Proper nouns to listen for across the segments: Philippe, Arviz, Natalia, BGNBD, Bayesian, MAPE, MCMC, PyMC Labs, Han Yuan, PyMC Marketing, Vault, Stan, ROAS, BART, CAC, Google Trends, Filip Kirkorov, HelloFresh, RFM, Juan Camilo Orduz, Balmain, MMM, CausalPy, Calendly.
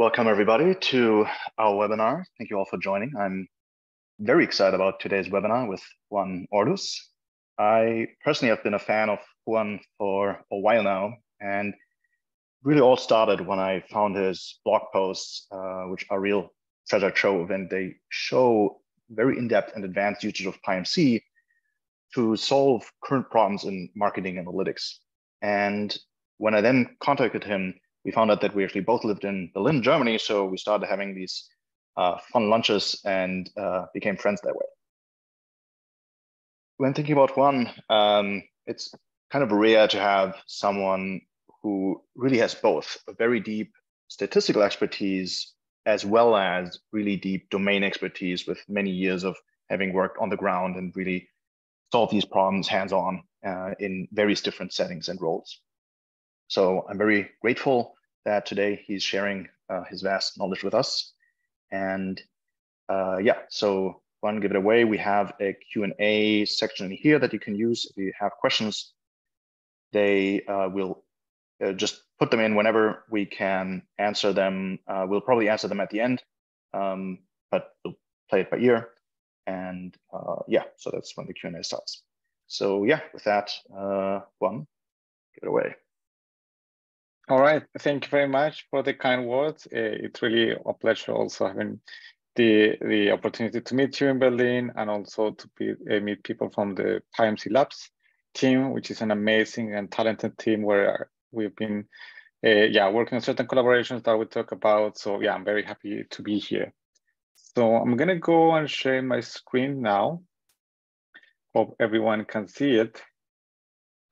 Welcome everybody to our webinar. Thank you all for joining. I'm very excited about today's webinar with Juan Orduz. I personally have been a fan of Juan for a while now, and really all started when I found his blog posts, which are real treasure trove, and they show very in-depth and advanced usage of PyMC to solve current problems in marketing analytics. And when I then contacted him, we found out that we actually both lived in Berlin, Germany, so we started having these fun lunches and became friends that way. When thinking about Juan, it's kind of rare to have someone who really has both a very deep statistical expertise as well as really deep domain expertise with many years of having worked on the ground and really solved these problems hands-on in various different settings and roles. So I'm very grateful that today he's sharing his vast knowledge with us. And yeah, so Juan, give it away. We have a Q&A section here that you can use if you have questions. They will just put them in whenever we can answer them. We'll probably answer them at the end, but we'll play it by ear. And yeah, so that's when the Q&A starts. So yeah, with that, Juan, give it away. All right, thank you very much for the kind words. It's really a pleasure also having the opportunity to meet you in Berlin and also to meet people from the PyMC Labs team, which is an amazing and talented team where we've been working on certain collaborations that we talk about. So yeah, I'm very happy to be here. So I'm gonna go and share my screen now. Hope everyone can see it.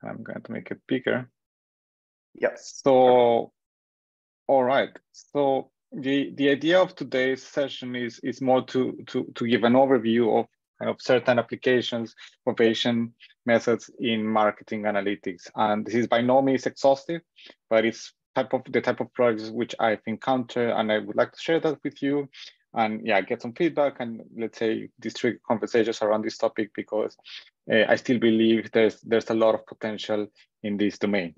I'm going to make it bigger. Yes. So, all right. So the idea of today's session is more to give an overview of kind of certain applications of Bayesian methods in marketing analytics. And this is by no means exhaustive, but it's the type of projects which I've encountered, and I would like to share that with you. And yeah, get some feedback and let's say district conversations around this topic, because I still believe there's a lot of potential in this domain.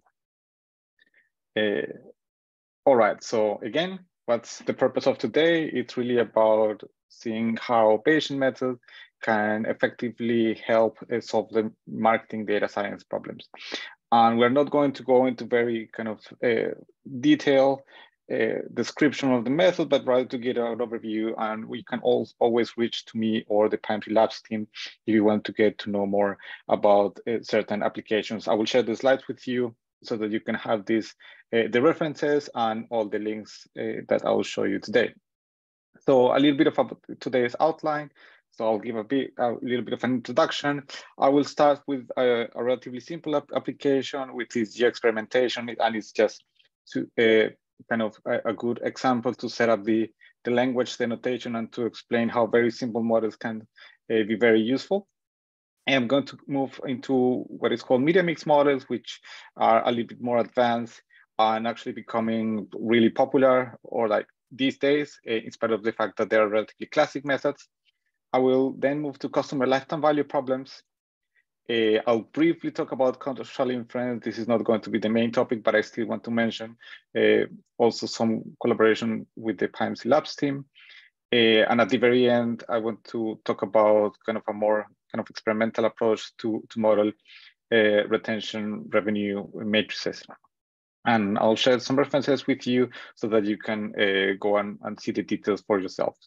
All right, so again, what's the purpose of today? It's really about seeing how Bayesian methods can effectively help solve the marketing data science problems. And we're not going to go into very kind of detailed description of the method, but rather to get an overview, and we can always reach to me or the PyMC Labs team if you want to get to know more about certain applications. I will share the slides with you, so that you can have these, the references and all the links that I'll show you today. So a little bit of today's outline. So I'll give a little bit of an introduction. I will start with a relatively simple application, which is geo-experimentation, and it's just to, kind of a good example to set up the language, the notation, and to explain how very simple models can be very useful. I'm going to move into what is called media mix models, which are a little bit more advanced and actually becoming really popular, or like these days, in spite of the fact that they are relatively classic methods. I will then move to customer lifetime value problems. I'll briefly talk about contextual inference. This is not going to be the main topic, but I still want to mention also some collaboration with the PyMC Labs team. And at the very end, I want to talk about kind of a more kind of experimental approach to model retention revenue matrices. And I'll share some references with you so that you can go and see the details for yourself.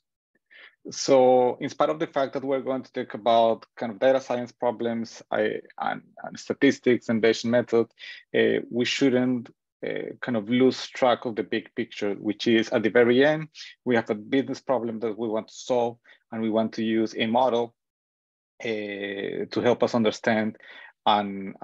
So in spite of the fact that we're going to talk about kind of data science problems and statistics and Bayesian method, we shouldn't kind of lose track of the big picture, which is at the very end, we have a business problem that we want to solve, and we want to use a model to help us understand and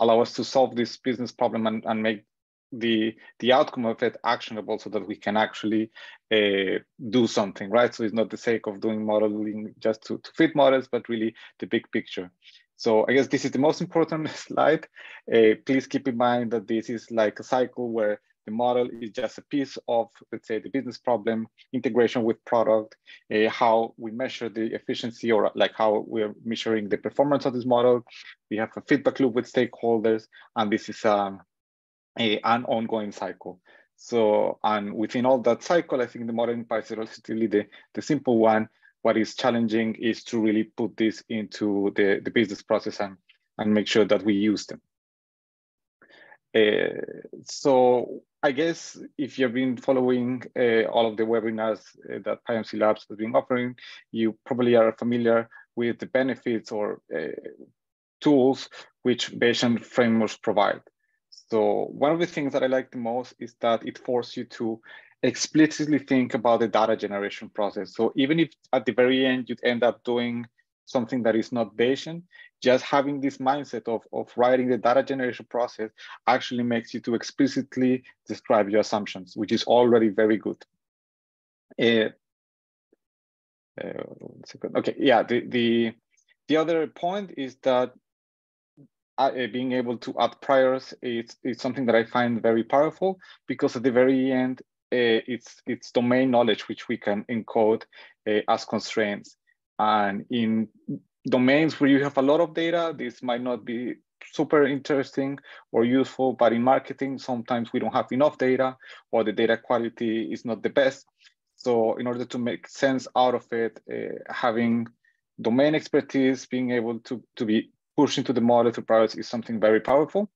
allow us to solve this business problem and make the outcome of it actionable so that we can actually do something, right? So it's not the sake of doing modeling just to fit models, but really the big picture. So I guess this is the most important slide. Please keep in mind that this is like a cycle where the model is just a piece of, let's say, the business problem, integration with product, how we measure the efficiency, or like how we're measuring the performance of this model. We have a feedback loop with stakeholders, and this is an ongoing cycle. So, and within all that cycle, I think the model in Python is really the simple one. What is challenging is to really put this into the business process and make sure that we use them. So I guess if you've been following all of the webinars that PyMC Labs has been offering, you probably are familiar with the benefits or tools which Bayesian frameworks provide. So one of the things that I like the most is that it forces you to explicitly think about the data generation process. So even if at the very end, you'd end up doing something that is not Bayesian, just having this mindset of writing the data generation process actually makes you to explicitly describe your assumptions, which is already very good. Okay, yeah, the other point is that being able to add priors is something that I find very powerful, because at the very end, it's domain knowledge which we can encode as constraints. And in domains where you have a lot of data, this might not be super interesting or useful, but in marketing, sometimes we don't have enough data or the data quality is not the best. So in order to make sense out of it, having domain expertise, being able to be pushed into the model through priors is something very powerful.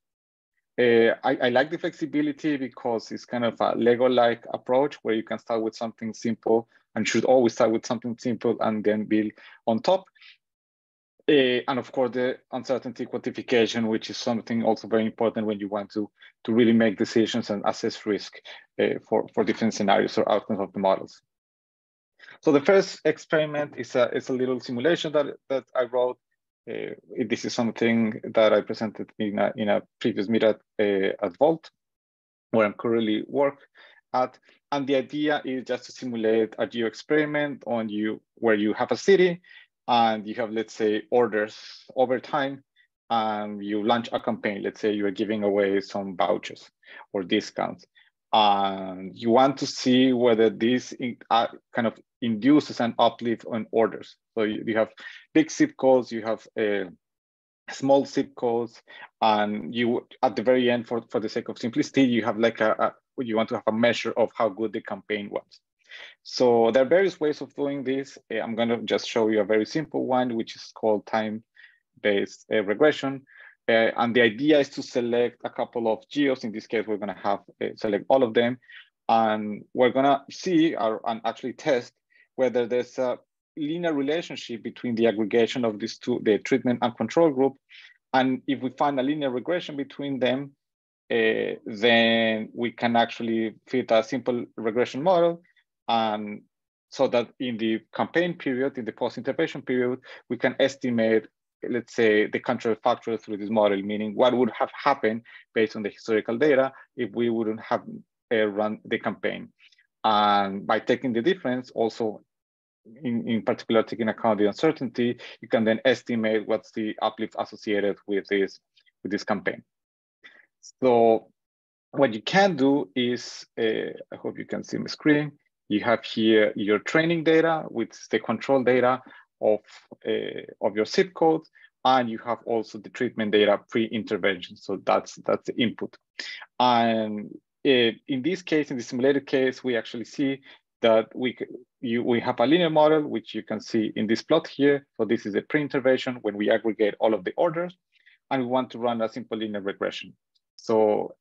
I like the flexibility because it's kind of a Lego-like approach where you can start with something simple and should always start with something simple and then build on top. And of course, the uncertainty quantification, which is something also very important when you want to really make decisions and assess risk for different scenarios or outcomes of the models. So the first experiment is a little simulation that I wrote. This is something that I presented in a previous meet at Vault, where I'm currently working at. And the idea is just to simulate a geo experiment where you have a city and you have, let's say, orders over time, and you launch a campaign. Let's say you are giving away some vouchers or discounts, and you want to see whether this kind of induces an uplift on orders. So you have big zip codes, you have small zip codes, and you, at the very end, for the sake of simplicity, you have like you want to have a measure of how good the campaign was. So there are various ways of doing this. I'm going to just show you a very simple one, which is called time-based regression. And the idea is to select a couple of geos. In this case, we're going to have select all of them. And we're going to see and actually test whether there's a linear relationship between the aggregation of these two, the treatment and control group. And if we find a linear regression between them, then we can actually fit a simple regression model, and so that in the campaign period, in the post-intervention period, we can estimate, let's say, the control factor through this model, meaning what would have happened based on the historical data if we wouldn't have run the campaign. And by taking the difference, also in particular taking account the uncertainty, you can then estimate what's the uplift associated with this campaign. So what you can do is, I hope you can see my screen, you have here your training data with the control data of your zip code, and you have also the treatment data pre-intervention. So that's the input. And in this case, in the simulated case, we actually see that we have a linear model, which you can see in this plot here. So this is a pre-intervention when we aggregate all of the orders, and we want to run a simple linear regression. So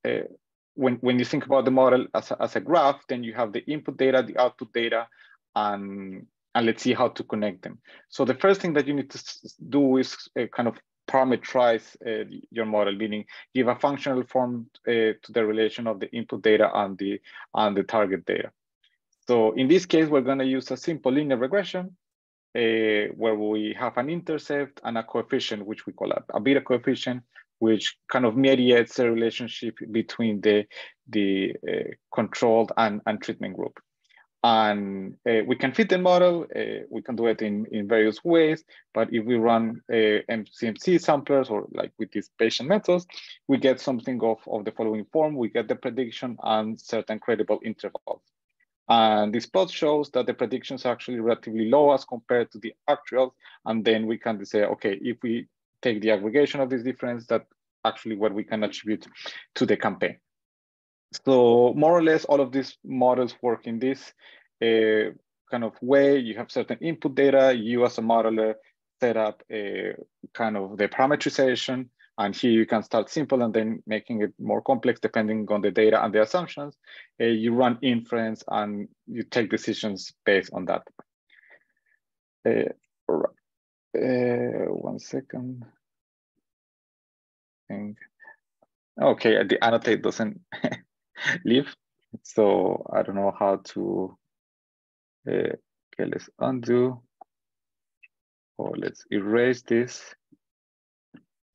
when you think about the model as a graph, then you have the input data, the output data, and let's see how to connect them. So the first thing that you need to do is kind of parameterize your model, meaning give a functional form to the relation of the input data and the target data. So in this case, we're going to use a simple linear regression where we have an intercept and a coefficient, which we call a beta coefficient, which kind of mediates the relationship between the controlled and treatment group. And we can fit the model, we can do it in various ways, but if we run MCMC samplers or like with these Bayesian methods, we get something of the following form. We get the prediction and certain credible intervals. And this plot shows that the predictions are actually relatively low as compared to the actuals. And then we can say, okay, if we take the aggregation of this difference, that's actually what we can attribute to the campaign. So more or less all of these models work in this kind of way. You have certain input data, you as a modeler set up a kind of the parameterization, and here you can start simple and then making it more complex depending on the data and the assumptions. You run inference and you take decisions based on that. All right. 1 second. Okay, the annotate doesn't leave, so I don't know how to. Okay, let's undo or let's erase this.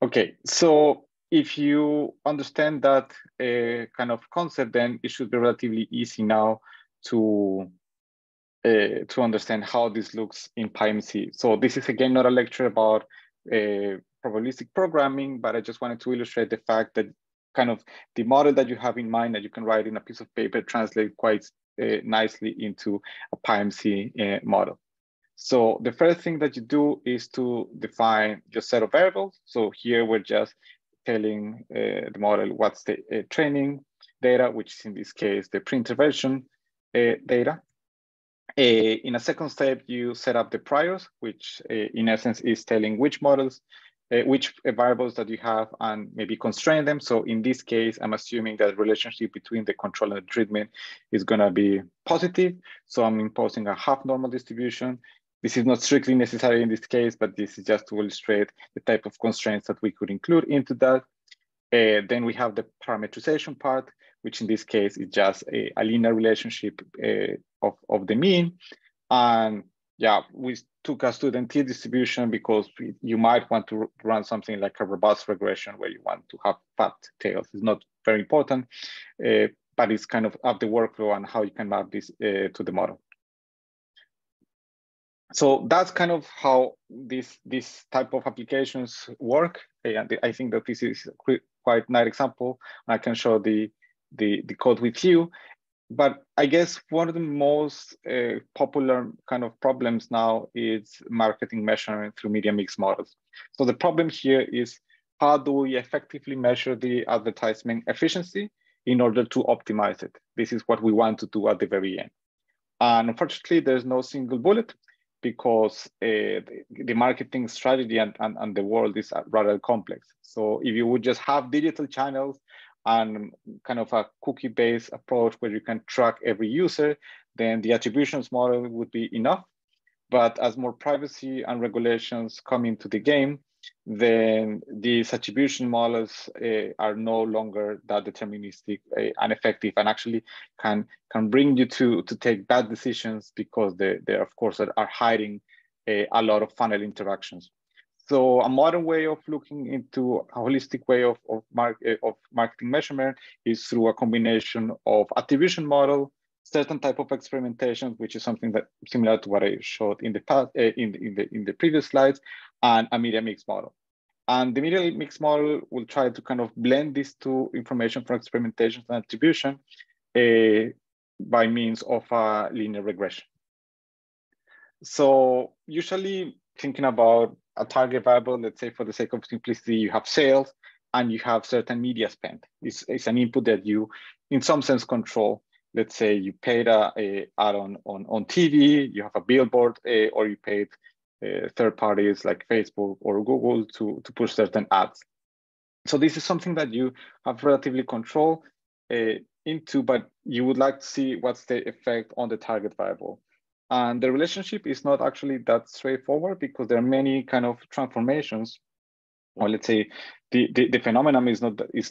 Okay, so if you understand that kind of concept, then it should be relatively easy now to understand how this looks in PyMC. So this is again not a lecture about probabilistic programming, but I just wanted to illustrate the fact that kind of the model that you have in mind that you can write in a piece of paper translate quite nicely into a PyMC model. So the first thing that you do is to define your set of variables. So here we're just telling the model what's the training data, which is in this case the pre-intervention data. In a second step, you set up the priors, which in essence is telling which models, which variables that you have and maybe constrain them. So in this case, I'm assuming that relationship between the control and the treatment is going to be positive. So I'm imposing a half normal distribution. This is not strictly necessary in this case, but this is just to illustrate the type of constraints that we could include into that. Then we have the parameterization part, which in this case is just a linear relationship of the mean. And yeah, we took a student t distribution because you might want to run something like a robust regression where you want to have fat tails. It's not very important, but it's kind of up the workflow and how you can map this to the model. So that's kind of how this type of applications work. And I think that this is quite a nice example. I can show the code with you, but I guess one of the most popular kind of problems now is marketing measurement through media mix models. So the problem here is how do we effectively measure the advertisement efficiency in order to optimize it? This is what we want to do at the very end. And unfortunately, there's no single bullet because the marketing strategy and the world is rather complex. So if you would just have digital channels and kind of a cookie-based approach where you can track every user, then the attributions model would be enough. But as more privacy and regulations come into the game, then these attribution models are no longer that deterministic and effective, and actually can bring you to take bad decisions because they of course are hiding a lot of funnel interactions. So a modern way of looking into a holistic way of marketing measurement is through a combination of attribution model, certain type of experimentation, which is something that similar to what I showed in the past, in the previous slides, and a media mix model. And the media mix model will try to kind of blend these two information from experimentation and attribution by means of a linear regression. So usually thinking about a target variable, let's say for the sake of simplicity, you have sales and you have certain media spend. It's an input that you, in some sense, control. Let's say you paid an ad on TV, you have a billboard, or you paid third parties like Facebook or Google to push certain ads. So this is something that you have relatively control into, but you would like to see what's the effect on the target variable. And the relationship is not actually that straightforward because there are many kind of transformations, or let's say the phenomenon is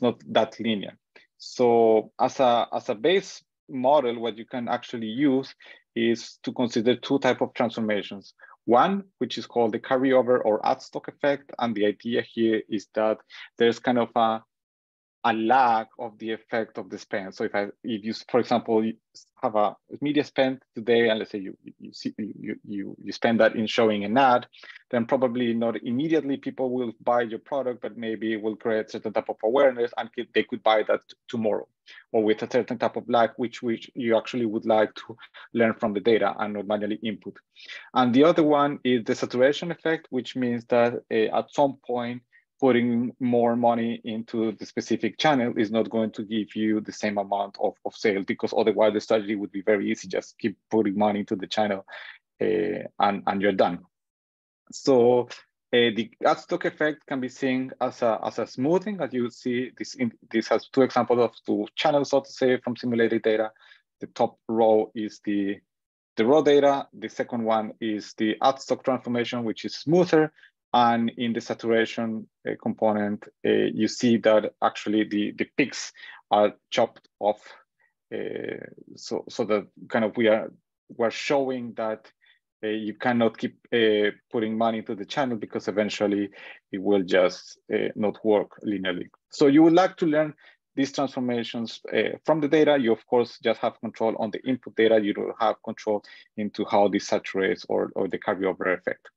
not that linear. So as a base model, what you can actually use is to consider two types of transformations. One, which is called the carryover or ad stock effect. And the idea here is that there's kind of a lag of the effect of the spend. So if you, for example, have a media spend today, and let's say you spend that in showing an ad, then probably not immediately people will buy your product, but maybe it will create certain type of awareness and they could buy that tomorrow, or with a certain type of lag, which you actually would like to learn from the data and not manually input. And the other one is the saturation effect, which means that at some point, putting more money into the specific channel is not going to give you the same amount of sale, because otherwise the strategy would be very easy, just keep putting money into the channel and you're done. So the ad stock effect can be seen as a smoothing, as you see this, this has two examples of two channels, so to say, from simulated data. The top row is the raw data. The second one is the ad stock transformation, which is smoother. And in the saturation component, you see that actually the peaks are chopped off. So that kind of we're showing that you cannot keep putting money into the channel, because eventually it will just not work linearly. So you would like to learn these transformations from the data. You of course just have control on the input data. You don't have control into how this saturates or the carryover effect.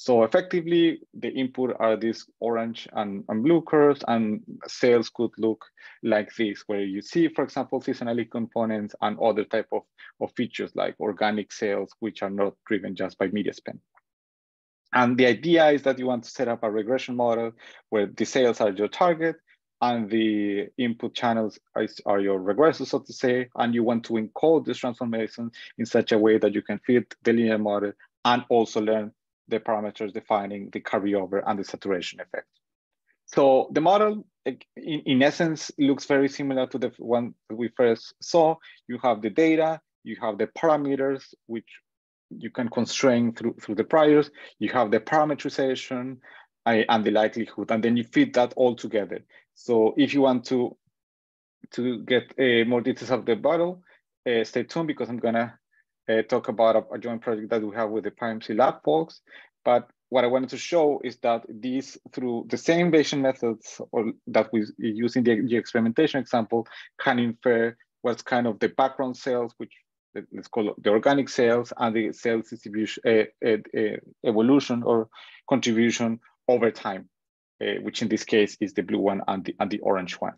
So effectively, the input are these orange and blue curves, and sales could look like this, where you see, for example, seasonality components and other type of features like organic sales, which are not driven just by media spend. And the idea is that you want to set up a regression model where the sales are your target and the input channels are your regressors, so to say, and you want to encode this transformation in such a way that you can fit the linear model and also learn the parameters defining the carryover and the saturation effect. So the model, in essence, looks very similar to the one we first saw. You have the data, you have the parameters, which you can constrain through the priors, you have the parameterization and the likelihood, and then you fit that all together. So if you want to get more details of the model, stay tuned, because I'm gonna talk about a joint project that we have with the PyMC Lab folks. But what I wanted to show is that these, through the same Bayesian methods that we use in the experimentation example, can infer what's kind of the background sales, which let's call the organic sales, and the sales distribution evolution or contribution over time, which in this case is the blue one and the orange one.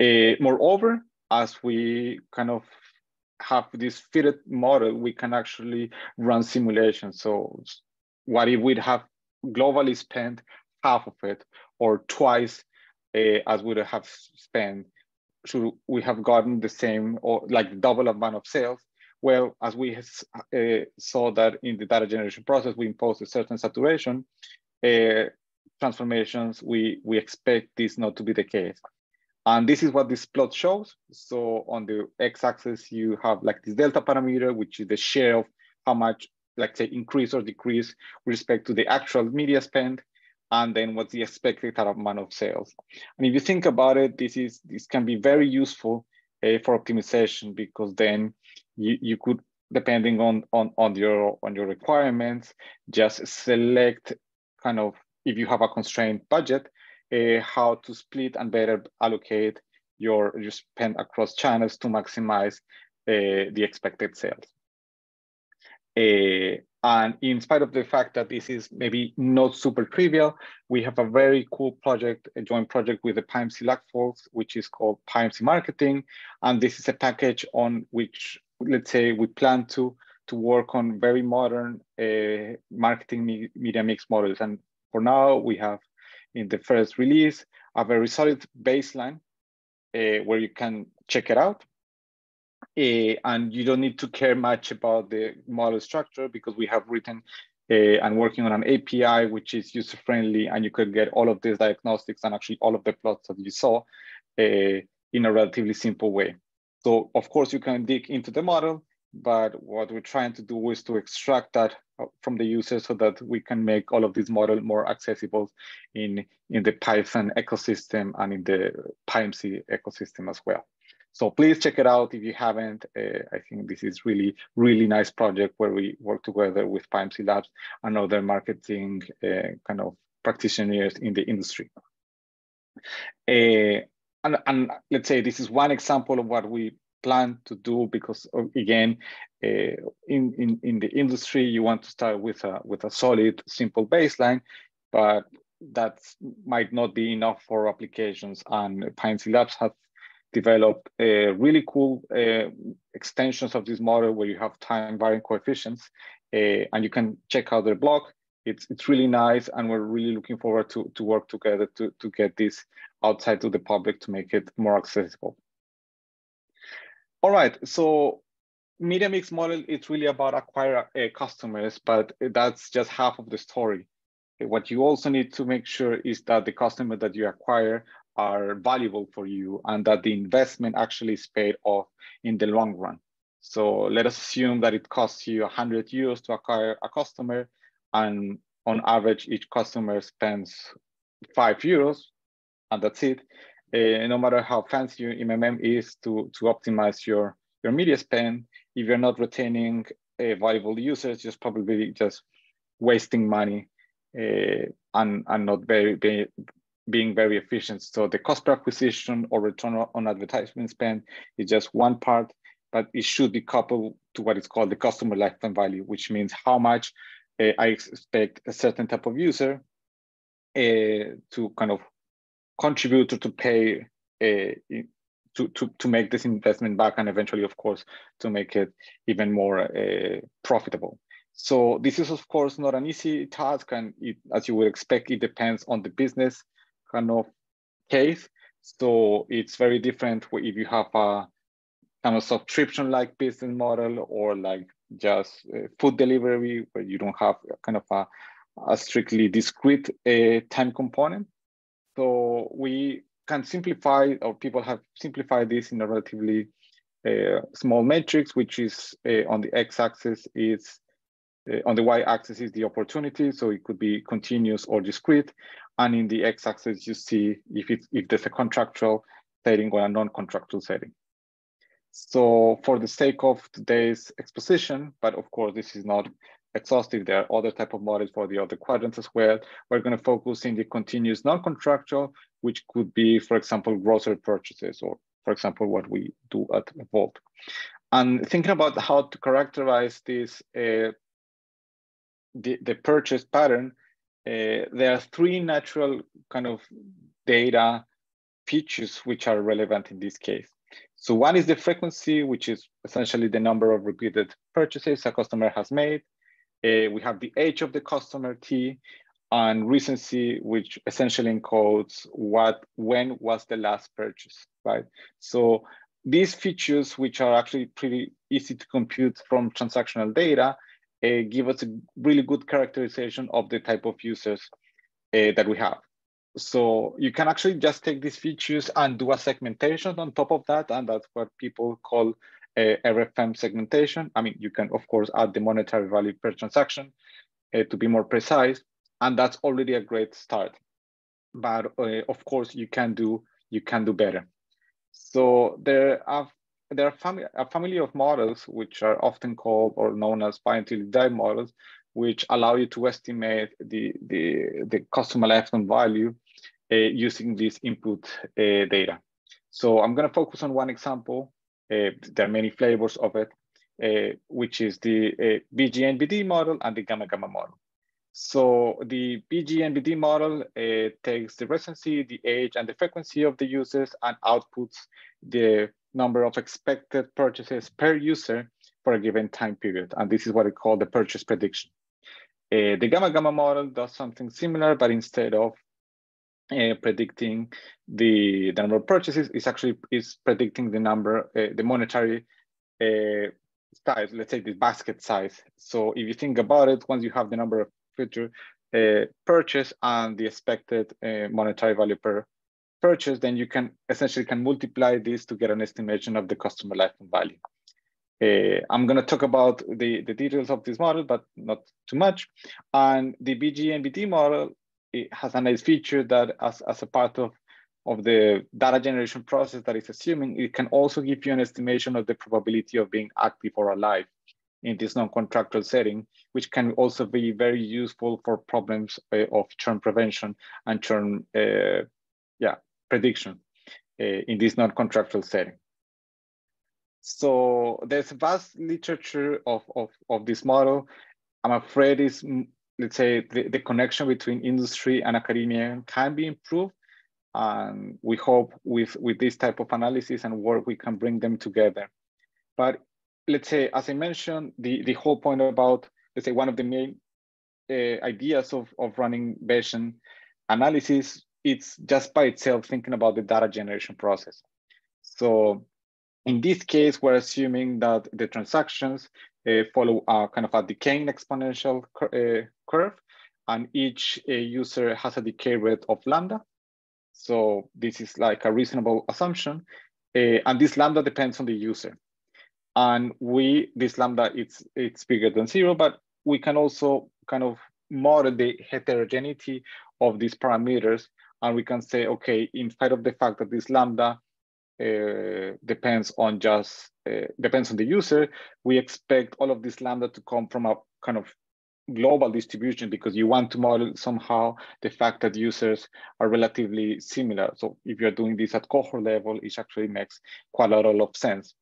Moreover, as we kind of have this fitted model, we can actually run simulations. So what if we'd have globally spent half of it, or twice as we would have spent, should we have gotten the same or like double amount of sales? Well, as we saw that in the data generation process, we imposed a certain saturation transformations, we expect this not to be the case. And this is what this plot shows. So on the x-axis, you have like this delta parameter, which is the share of how much, like say, increase or decrease with respect to the actual media spend, and then what's the expected amount of sales. And if you think about it, this can be very useful for optimization, because then you could, depending on your requirements, just select kind of, if you have a constrained budget, how to split and better allocate your spend across channels to maximize the expected sales. And in spite of the fact that this is maybe not super trivial, we have a very cool project, a joint project with the PyMC Labs folks, which is called PyMC Marketing. And this is a package on which, let's say, we plan to work on very modern marketing media mix models. And for now, we have, in the first release, a very solid baseline where you can check it out. And you don't need to care much about the model structure, because we have written and working on an API, which is user-friendly, and you could get all of these diagnostics and actually all of the plots that you saw in a relatively simple way. So of course you can dig into the model, but what we're trying to do is to extract that from the user so that we can make all of this model more accessible in the Python ecosystem and in the PyMC ecosystem as well. So please check it out if you haven't. I think this is really, really nice project where we work together with PyMC Labs and other marketing kind of practitioners in the industry. And let's say this is one example of what we plan to do, because again, in the industry, you want to start with a solid, simple baseline, but that might not be enough for applications. And PyMC Labs have developed really cool extensions of this model where you have time-variant coefficients, and you can check out their blog. it's really nice, and we're really looking forward to work together to get this outside to the public to make it more accessible. All right, so media mix model, it's really about acquire customers, but that's just half of the story. What you also need to make sure is that the customer that you acquire are valuable for you and that the investment actually is paid off in the long run. So let us assume that it costs you 100 euros to acquire a customer, and on average, each customer spends 5 euros, and that's it. No matter how fancy your MMM is to optimize your media spend, if you're not retaining valuable users, you're probably just wasting money and not being very efficient. So the cost per acquisition or return on advertisement spend is just one part, but it should be coupled to what is called the customer lifetime value, which means how much I expect a certain type of user to kind of contribute to pay to make this investment back, and eventually, of course, to make it even more profitable. So this is, of course, not an easy task, and it, as you would expect, it depends on the business kind of case. So it's very different if you have a kind of subscription-like business model or like just food delivery, where you don't have kind of a strictly discrete time component. So we can simplify, or people have simplified this in a relatively small matrix, which is on the x-axis is on the y-axis is the opportunity, so it could be continuous or discrete, and in the x-axis you see if there's a contractual setting or a non-contractual setting. So for the sake of today's exposition, but of course this is not exhaustive, there are other type of models for the other quadrants as well. We're going to focus in the continuous non-contractual, which could be, for example, grocery purchases, or for example, what we do at Vault. And thinking about how to characterize this the purchase pattern, there are three natural kind of data features which are relevant in this case. So one is the frequency, which is essentially the number of repeated purchases a customer has made. We have the age of the customer, T, and recency, which essentially encodes when was the last purchase, right? So these features, which are actually pretty easy to compute from transactional data, give us a really good characterization of the type of users that we have. So you can actually just take these features and do a segmentation on top of that, and that's what people call RFM segmentation. I mean, you can, of course, add the monetary value per transaction to be more precise, and that's already a great start. But of course, you can do better. So there are a family of models which are often called or known as buy until you die models, which allow you to estimate the customer lifetime value using this input data. So I'm going to focus on one example. There are many flavors of it, which is the BGNBD model and the gamma-gamma model. So the BGNBD model takes the recency, the age, and the frequency of the users and outputs the number of expected purchases per user for a given time period. And this is what we call the purchase prediction. The gamma-gamma model does something similar, but instead of predicting the number of purchases, it's predicting the number, the monetary size, let's say the basket size. So if you think about it, once you have the number of future purchase and the expected monetary value per purchase, then you can essentially multiply this to get an estimation of the customer lifetime value. I'm going to talk about the details of this model, but not too much. And the BGNBD model, it has a nice feature that as a part of the data generation process that it's assuming, it can also give you an estimation of the probability of being active or alive in this non-contractual setting, which can also be very useful for problems of churn prevention and churn prediction in this non-contractual setting. So there's a vast literature of this model. I'm afraid it's, let's say, the connection between industry and academia can be improved. And we hope with this type of analysis and work, we can bring them together. But let's say, as I mentioned, the whole point about, let's say, one of the main ideas of running Bayesian analysis, it's just by itself thinking about the data generation process. So in this case, we're assuming that the transactions follow a kind of a decaying exponential curve, and each user has a decay rate of lambda. So this is like a reasonable assumption. And this lambda depends on the user. And this lambda, it's bigger than zero, but we can also kind of model the heterogeneity of these parameters. And we can say, okay, in spite of the fact that this lambda depends on the user, we expect all of this lambda to come from a kind of global distribution, because you want to model somehow the fact that users are relatively similar. So if you're doing this at cohort level, it actually makes quite a lot of sense.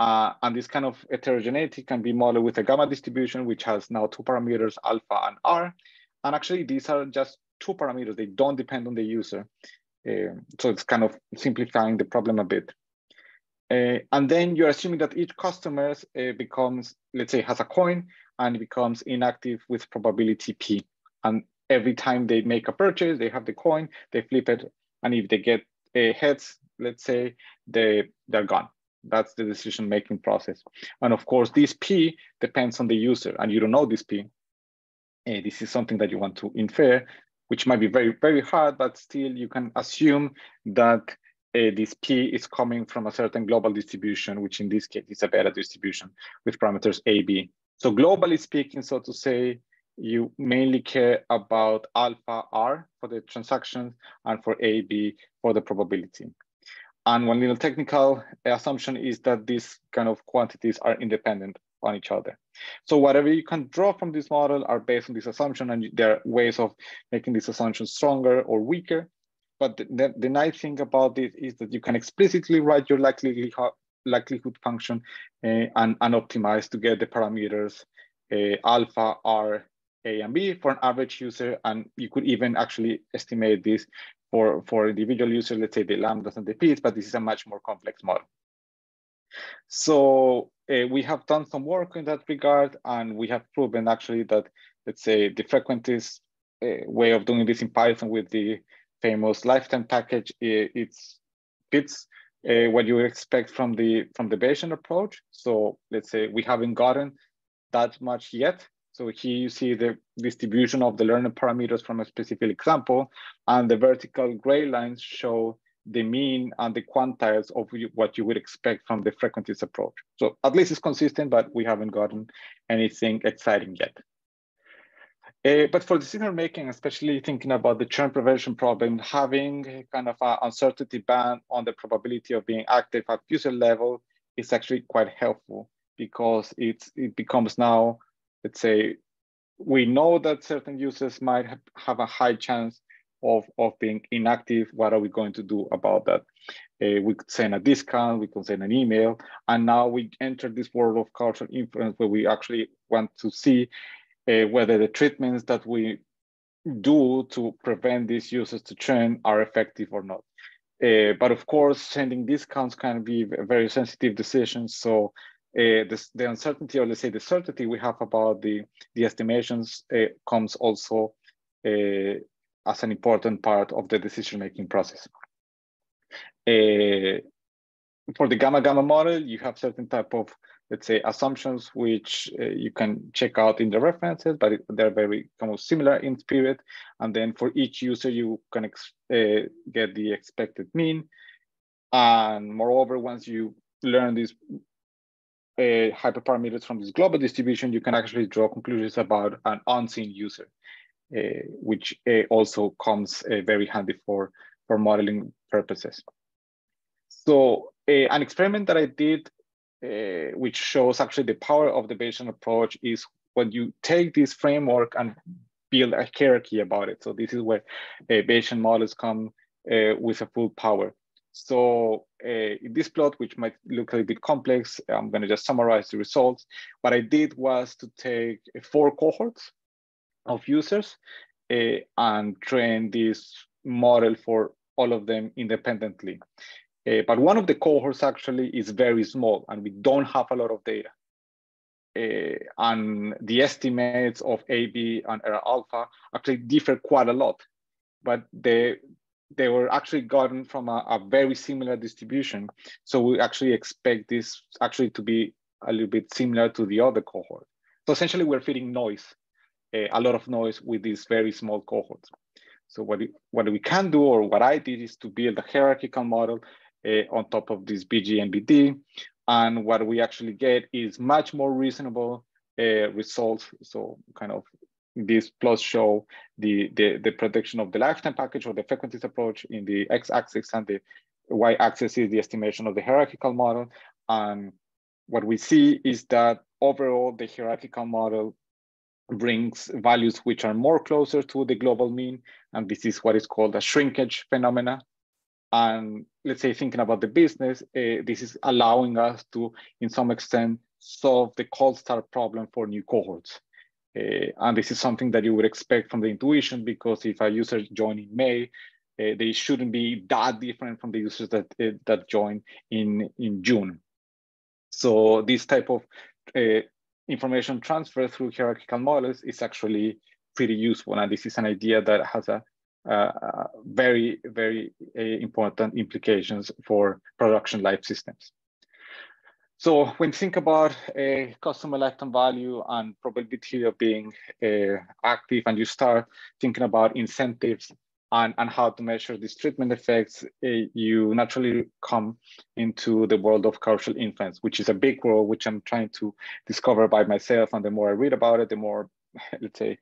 And this kind of heterogeneity can be modeled with a gamma distribution, which has now two parameters, alpha and R. And actually, these are just two parameters. They don't depend on the user. So it's kind of simplifying the problem a bit. And then you're assuming that each customer becomes, let's say, has a coin and becomes inactive with probability P. And every time they make a purchase, they have the coin, they flip it. And if they get heads, let's say, they're gone. That's the decision-making process. And of course, this P depends on the user, and you don't know this P. This is something that you want to infer, which might be very, very hard, but still you can assume that this P is coming from a certain global distribution, which in this case is a beta distribution with parameters A, B. So globally speaking, so to say, you mainly care about alpha R for the transactions and for A, B for the probability. And one little technical assumption is that these kind of quantities are independent on each other. So whatever you can draw from this model are based on this assumption, and there are ways of making this assumption stronger or weaker. But the nice thing about this is that you can explicitly write your likelihood function and optimize to get the parameters alpha, R, A, and B for an average user. And you could even actually estimate this for individual users, let's say the lambdas and the P's, but this is a much more complex model. So we have done some work in that regard, and we have proven actually that, let's say, the frequentist way of doing this in Python with the famous lifetime package, it fits what you expect from the Bayesian approach. So let's say we haven't gotten that much yet. So here you see the distribution of the learning parameters from a specific example, and the vertical gray lines show the mean and the quantiles of what you would expect from the frequentist approach. So at least it's consistent, but we haven't gotten anything exciting yet. But for decision making, especially thinking about the churn prevention problem, having kind of an uncertainty band on the probability of being active at user level is actually quite helpful, because it becomes now, let's say, we know that certain users might have a high chance of being inactive. What are we going to do about that? We could send a discount, we could send an email, and now we enter this world of cultural influence where we actually want to see whether the treatments that we do to prevent these users to churn are effective or not. But of course, sending discounts can be a very sensitive decision. So the uncertainty, or let's say the certainty we have about the estimations comes also as an important part of the decision-making process. For the gamma-gamma model, you have certain type of, let's say, assumptions, which you can check out in the references, but they're very kind of similar in spirit. And then for each user, you can get the expected mean. And moreover, once you learn these hyperparameters from this global distribution, you can actually draw conclusions about an unseen user, which also comes very handy for modeling purposes. So an experiment that I did, which shows actually the power of the Bayesian approach, is when you take this framework and build a hierarchy about it. So this is where Bayesian models come with a full power. So in this plot, which might look a little bit complex, I'm going to just summarize the results. What I did was to take 4 cohorts of users and train this model for all of them independently. But one of the cohorts actually is very small, and we don't have a lot of data. and the estimates of AB and error alpha actually differ quite a lot, but they were actually gotten from a very similar distribution. So we actually expect this actually to be a little bit similar to the other cohort. So essentially we're feeding noise, a lot of noise with these very small cohorts. So what we can do, or what I did, is to build a hierarchical model on top of this BGNBD. And what we actually get is much more reasonable results. So kind of these plots show the prediction of the lifetime package or the frequencies approach in the x-axis, and the y-axis is the estimation of the hierarchical model. And what we see is that overall, the hierarchical model brings values which are more closer to the global mean. And this is what is called a shrinkage phenomena. And let's say, thinking about the business, this is allowing us to, in some extent, solve the cold start problem for new cohorts. And this is something that you would expect from the intuition, because if a user joined in May, they shouldn't be that different from the users that joined in June. So this type of information transfer through hierarchical models is actually pretty useful. And this is an idea that has a very, very important implications for production life systems. So when you think about customer lifetime value and probability of being active, and you start thinking about incentives and how to measure these treatment effects, you naturally come into the world of causal inference, which is a big world, which I'm trying to discover by myself. And the more I read about it, the more, let's say,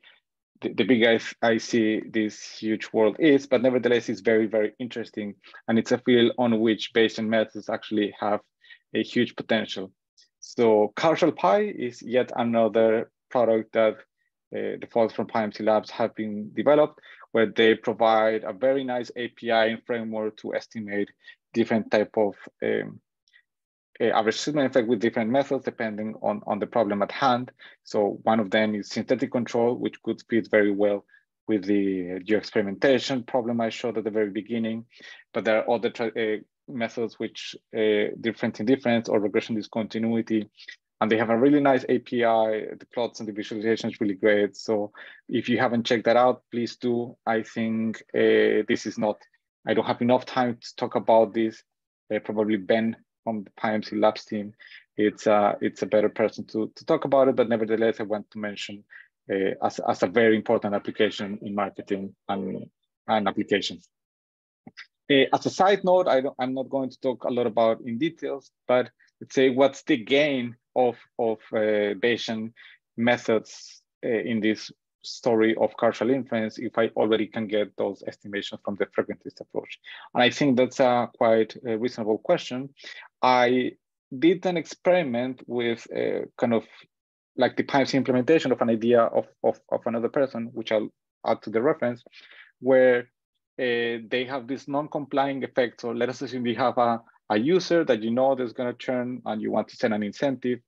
the bigger I see this huge world is, but nevertheless, it's very, very interesting. And it's a field on which Bayesian methods actually have a huge potential. So CausalPy is yet another product that the folks from PyMC Labs have been developed, where they provide a very nice API and framework to estimate different type of average treatment effect with different methods depending on the problem at hand. So one of them is synthetic control, which could fit very well with the geo-experimentation problem I showed at the very beginning. But there are other methods which difference indifference or regression discontinuity. And they have a really nice API. The plots and the visualization is really great. So if you haven't checked that out, please do. I think I don't have enough time to talk about this. Probably Ben from the PyMC Labs team, it's a better person to talk about it, but nevertheless, I want to mention as a very important application in marketing and applications. As a side note, I'm not going to talk a lot about in details, but let's say, what's the gain of Bayesian methods in this story of causal inference if I already can get those estimations from the frequentist approach? And I think that's a quite reasonable question. I did an experiment with kind of like the PyMC implementation of an idea of another person, which I'll add to the reference, where they have this non-complying effect. So let us assume we have a user that you know that's going to churn, and you want to send an incentive,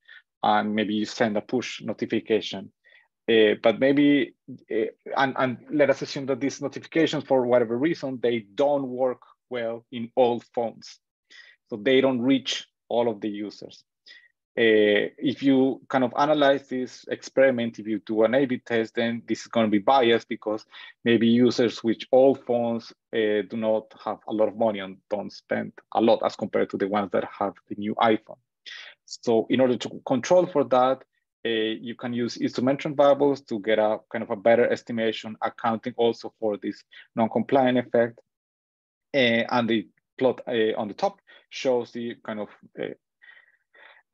and maybe you send a push notification. But maybe, and let us assume that these notifications, for whatever reason, they don't work well in all phones. So they don't reach all of the users. If you kind of analyze this experiment, if you do an A/B test, then this is going to be biased, because maybe users with all phones do not have a lot of money and don't spend a lot as compared to the ones that have the new iPhone. So in order to control for that, you can use instrumentation variables to get a kind of a better estimation, accounting also for this non-compliant effect. And the plot on the top shows the kind of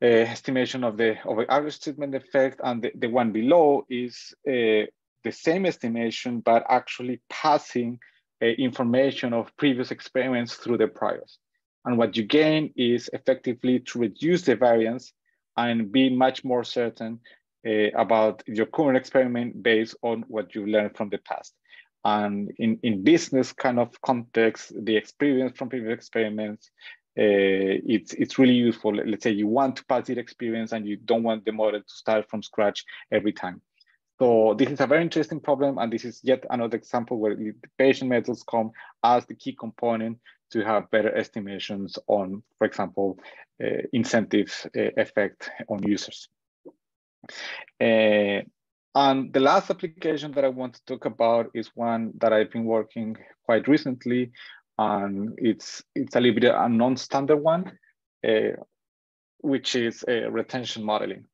estimation of the average treatment effect, and the one below is the same estimation, but actually passing information of previous experiments through the priors. And what you gain is effectively to reduce the variance and be much more certain about your current experiment based on what you learned from the past. And in business kind of context, the experience from previous experiments, it's really useful. Let's say you want to pass the experience and you don't want the model to start from scratch every time. So this is a very interesting problem, and this is yet another example where the Bayesian methods come as the key component to have better estimations on, for example, incentive effect on users. And the last application that I want to talk about is one that I've been working quite recently, and it's a little bit a non-standard one, which is retention modeling.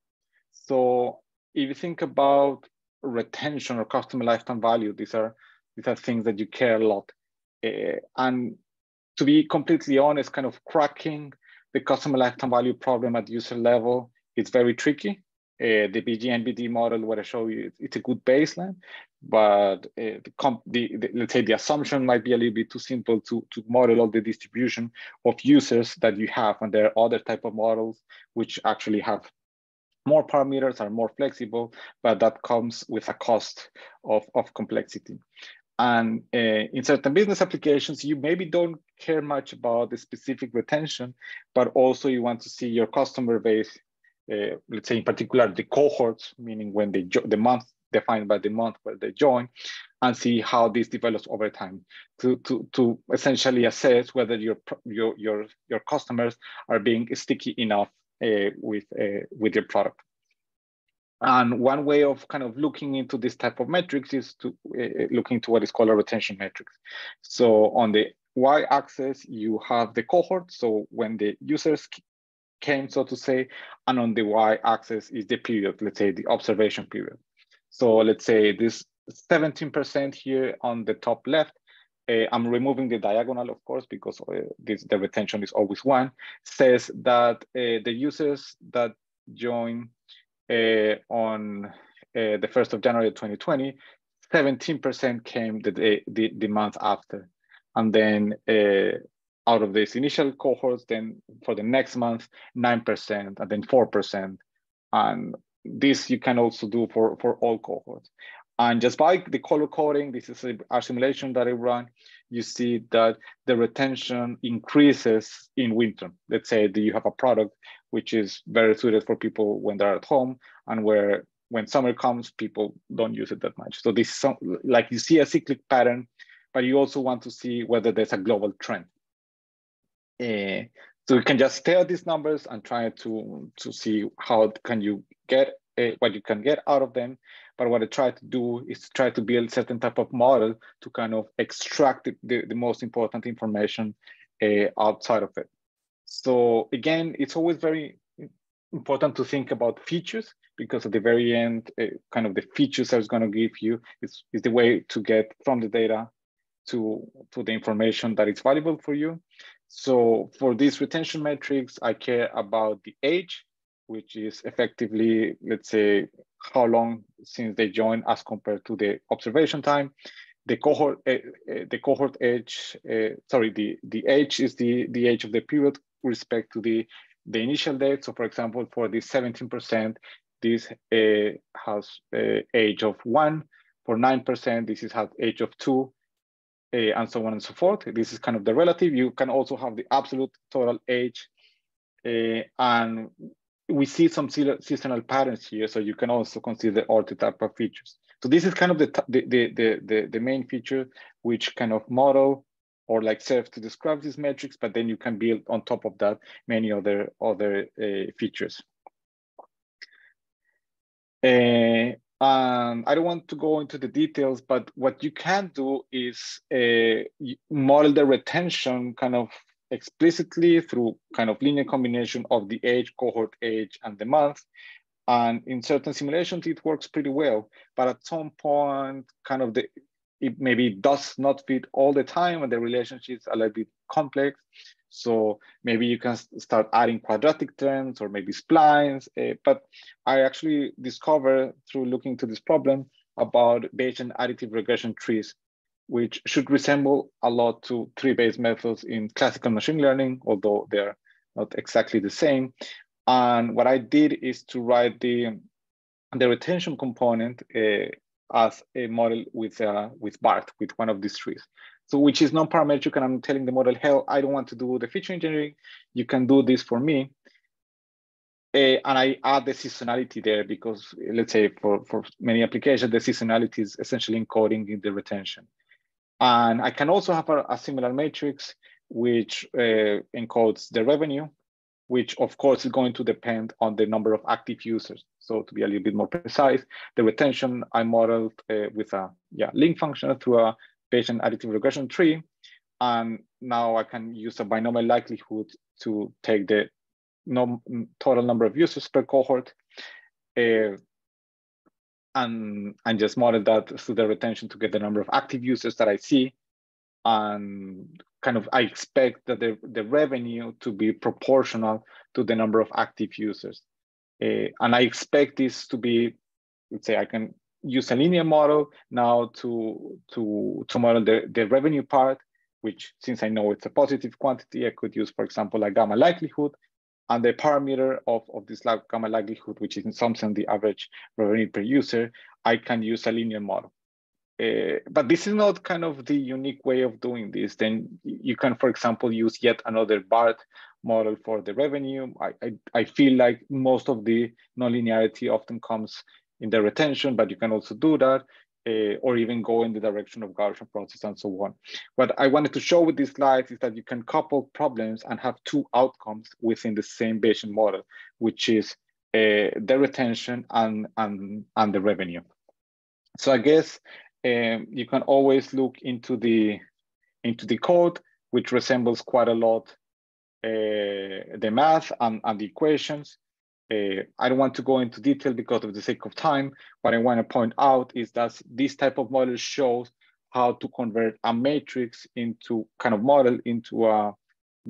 So if you think about retention or customer lifetime value, these are things that you care a lot. And to be completely honest, kind of cracking the customer lifetime value problem at user level, it's very tricky. The BGNBD model, what I show you, it's a good baseline, but let's say the assumption might be a little bit too simple to model all the distribution of users that you have, and there are other type of models which actually have more parameters, are more flexible, but that comes with a cost of complexity. And in certain business applications, you maybe don't care much about the specific retention, but also you want to see your customer base, let's say in particular the cohorts, meaning when they the month defined by the month where they join, and see how this develops over time to essentially assess whether your customers are being sticky enough with your product. And one way of kind of looking into this type of metrics is to look into what is called a retention matrix. So on the y-axis, you have the cohort. So when the users came, so to say, and on the y-axis is the period, let's say the observation period. So let's say this 17% here on the top left, I'm removing the diagonal, of course, because the retention is always one, says that the users that join on the 1st of January 2020, 17% came the month after. And then out of these initial cohorts, then for the next month, 9%, and then 4%. And this you can also do for all cohorts. And just by the color coding, this is our simulation that I run, you see that the retention increases in winter. Let's say that you have a product which is very suited for people when they're at home, and where when summer comes, people don't use it that much. So this is some, like you see a cyclic pattern, but you also want to see whether there's a global trend. So you can just stare at these numbers and try to see how can you get what you can get out of them. But what I try to do is try to build certain type of model to kind of extract the most important information outside of it. So again, it's always very important to think about features, because at the very end, kind of the features that it's going to give you is the way to get from the data to the information that is valuable for you. So for this retention metrics, I care about the age, which is effectively, let's say, how long since they joined as compared to the observation time. The cohort age, sorry, the age is the age of the period with respect to the initial date. So for example, for the 17%, this has age of 1. For 9%, this is has age of 2, and so on and so forth. This is kind of the relative. You can also have the absolute total age, and we see some seasonal patterns here, so you can also consider all the type of features. So this is kind of the main feature which kind of model or like serve to describe these metrics, but then you can build on top of that many other features. I don't want to go into the details, but what you can do is model the retention kind of explicitly through kind of linear combination of the age, cohort age, and the month. And in certain simulations, it works pretty well. But at some point, kind of it maybe does not fit all the time, and the relationships are a little bit complex. So maybe you can start adding quadratic terms or maybe splines. But I actually discovered through looking to this problem about Bayesian additive regression trees, which should resemble a lot to tree-based methods in classical machine learning, although they're not exactly the same. And what I did is to write the retention component as a model with BART, with one of these trees. So which is non-parametric, and I'm telling the model, hell, I don't want to do the feature engineering. You can do this for me. And I add the seasonality there because, let's say, for many applications, the seasonality is essentially encoding in the retention. And I can also have a similar matrix which encodes the revenue which of course is going to depend on the number of active users. So to be a little bit more precise, the retention I modeled with a link function through a Bayesian additive regression tree. And now I can use a binomial likelihood to take the total number of users per cohort and just model that through the retention to get the number of active users that I see. And kind of I expect that the revenue to be proportional to the number of active users. And I expect this to be, let's say I can use a linear model now to model the revenue part, which since I know it's a positive quantity, I could use, for example, a gamma likelihood and the parameter of this gamma likelihood, which is in some sense the average revenue per user, I can use a linear model. But this is not kind of the unique way of doing this. Then you can, for example, use yet another BART model for the revenue. I feel like most of the nonlinearity often comes in the retention, but you can also do that or even go in the direction of Gaussian process and so on. What I wanted to show with these slides is that you can couple problems and have two outcomes within the same Bayesian model, which is the retention and the revenue. So I guess you can always look into the code, which resembles quite a lot the math and the equations. I don't want to go into detail because of the sake of time. What I want to point out is that this type of model shows how to convert a matrix into a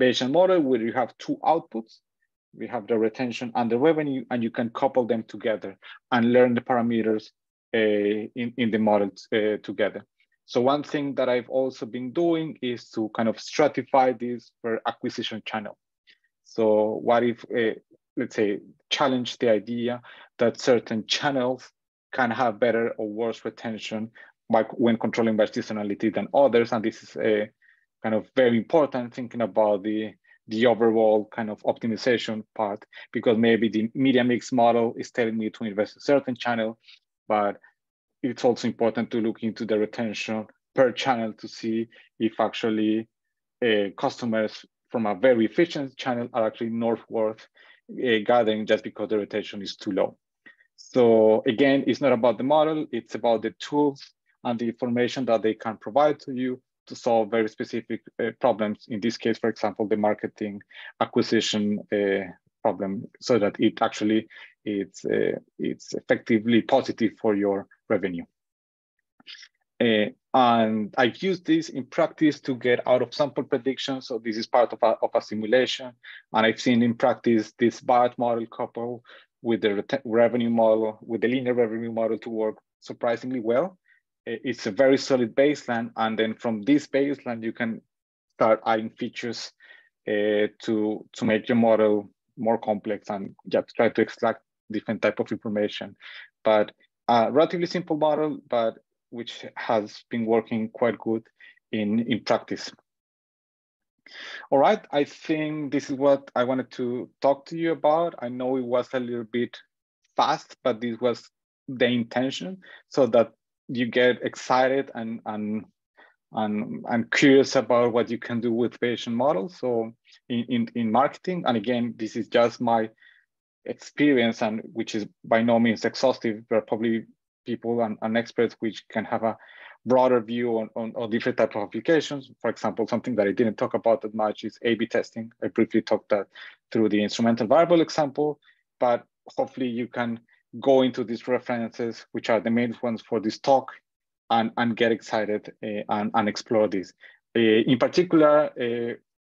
Bayesian model where you have two outputs. We have the retention and the revenue, and you can couple them together and learn the parameters in the models together. So one thing that I've also been doing is to kind of stratify this per acquisition channel. So what if, let's say, challenge the idea that certain channels can have better or worse retention when controlling by seasonality than others. And this is a kind of very important thinking about the overall kind of optimization part, because maybe the media mix model is telling me to invest in a certain channel, but it's also important to look into the retention per channel to see if actually customers from a very efficient channel are actually not worth gathering just because the retention is too low. So again, it's not about the model, it's about the tools and the information that they can provide to you to solve very specific problems. In this case, for example, the marketing acquisition problem, so that it actually it's effectively positive for your revenue. And I've used this in practice to get out of sample predictions. So this is part of a simulation. And I've seen in practice this BART model coupled with the revenue model, with the linear revenue model to work surprisingly well. It's a very solid baseline. And then from this baseline, you can start adding features to make your model more complex and just try to extract different type of information. But a relatively simple model, but which has been working quite good in practice. All right, I think this is what I wanted to talk to you about. I know it was a little bit fast, but this was the intention, so that you get excited and curious about what you can do with Bayesian models. So in marketing, and again, this is just my experience, and which is by no means exhaustive. There are probably people and experts which can have a broader view on different types of applications. For example, something that I didn't talk about that much is A/B testing. I briefly talked that through the instrumental variable example, but hopefully you can go into these references, which are the main ones for this talk, and get excited and explore this. In particular,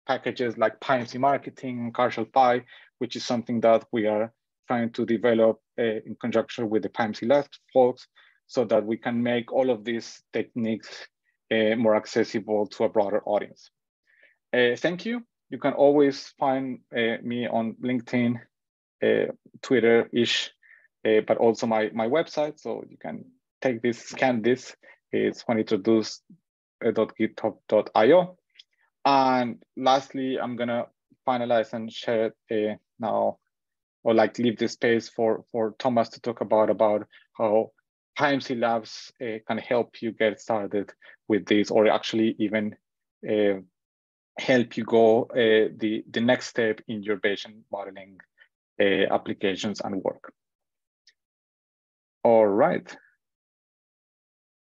packages like PyMC Marketing and CausalPy, which is something that we are trying to develop in conjunction with the PyMC Labs folks, so that we can make all of these techniques more accessible to a broader audience. Thank you. You can always find me on LinkedIn, Twitter-ish, but also my website. So you can take this, scan this. It's juanintroduce.github.io. And lastly, I'm gonna finalize and share it now, or like leave the space for Thomas to talk about how PyMC Labs can help you get started with this, or actually even help you go the next step in your Bayesian modeling applications and work. All right.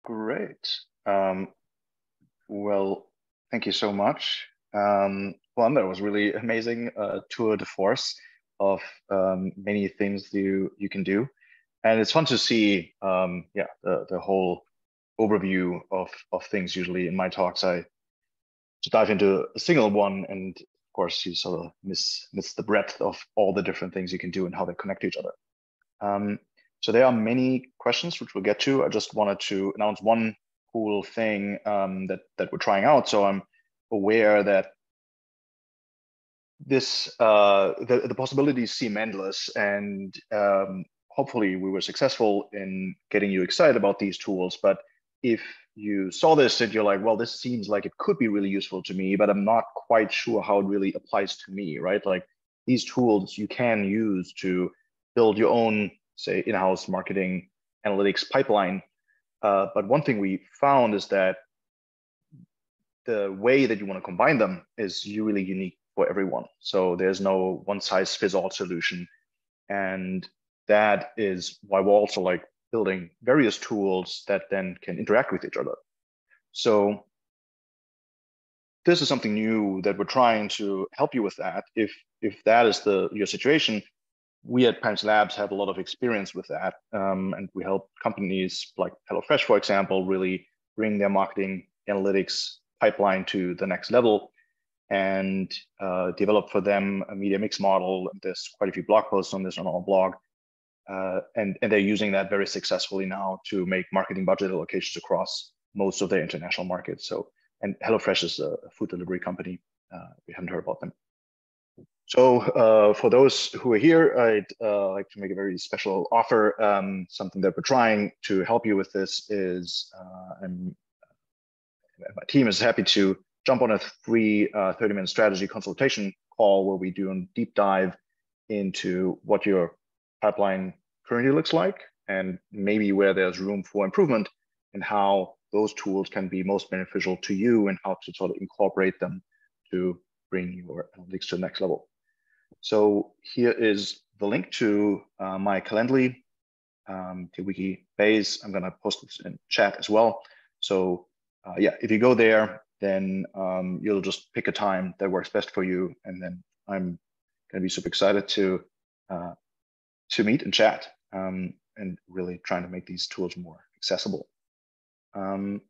Great. Well, thank you so much. Juan, that was really amazing tour de force of many things you can do. And it's fun to see the whole overview of things. Usually in my talks, I just dive into a single one. And of course, you sort of miss the breadth of all the different things you can do and how they connect to each other. So there are many questions which we'll get to. I just wanted to announce one cool thing that we're trying out. So I'm aware that this the possibilities seem endless, and hopefully we were successful in getting you excited about these tools. But if you saw this and you're like, well, this seems like it could be really useful to me, but I'm not quite sure how it really applies to me, right? Like, these tools you can use to build your own, say, in-house marketing analytics pipeline. But one thing we found is that the way that you want to combine them is really unique for everyone. So there's no one-size-fits-all solution. And that is why we're also like building various tools that then can interact with each other. So this is something new that we're trying to help you with that. If that is your situation, we at PyMC Labs have a lot of experience with that. And we help companies like HelloFresh, for example, really bring their marketing analytics pipeline to the next level and develop for them a media mix model. There's quite a few blog posts on this on our blog. And they're using that very successfully now to make marketing budget allocations across most of their international markets. So, and HelloFresh is a food delivery company. We haven't heard about them. So for those who are here, I'd like to make a very special offer. Something that we're trying to help you with this is, my team is happy to jump on a free 30-minute strategy consultation call where we do a deep dive into what your pipeline currently looks like and maybe where there's room for improvement and how those tools can be most beneficial to you and how to sort of incorporate them to bring your analytics to the next level. So here is the link to my Calendly, to Wiki Base. I'm going to post this in chat as well. So if you go there, then you'll just pick a time that works best for you. And then I'm going to be super excited to meet and chat and really trying to make these tools more accessible. Then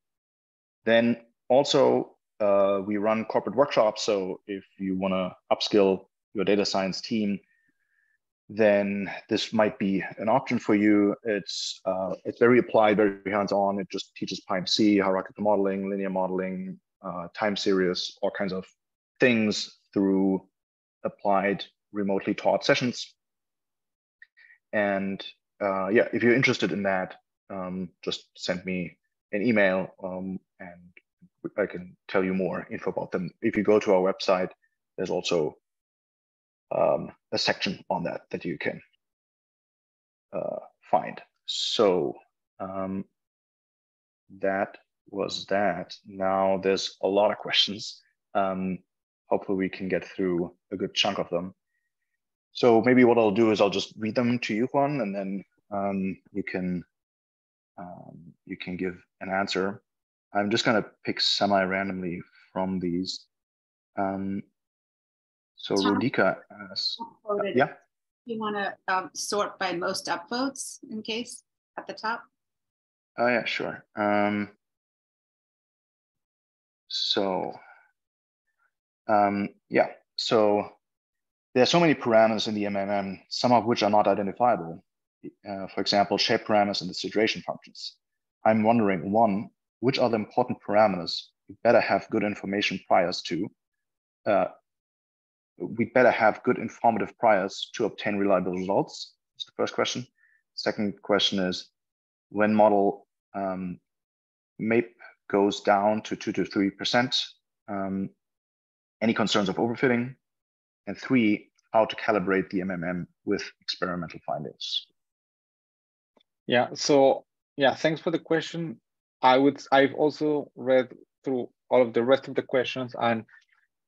also, we run corporate workshops. So if you want to upskill your data science team, then this might be an option for you. It's very applied, very hands-on. It just teaches PyMC, hierarchical modeling, linear modeling, time series, all kinds of things through applied remotely taught sessions. And if you're interested in that, just send me an email and I can tell you more info about them. If you go to our website, there's also a section on that you can find. So that was that. Now there's a lot of questions. Hopefully we can get through a good chunk of them. So maybe what I'll do is I'll just read them to you, Juan, and then you can give an answer. I'm just going to pick semi-randomly from these. So Rudika asks, you want to sort by most upvotes in case at the top? Oh yeah, sure. So there are so many parameters in the MMM, some of which are not identifiable. For example, shape parameters and the saturation functions. I'm wondering, one, which are the important parameters we better have good information priors to? We better have good informative priors to obtain reliable results. That's the first question. Second question is, when model MAPE goes down to 2 to 3%, any concerns of overfitting? And three, how to calibrate the MMM with experimental findings. Yeah. So yeah, thanks for the question. I've also read through all of the rest of the questions, and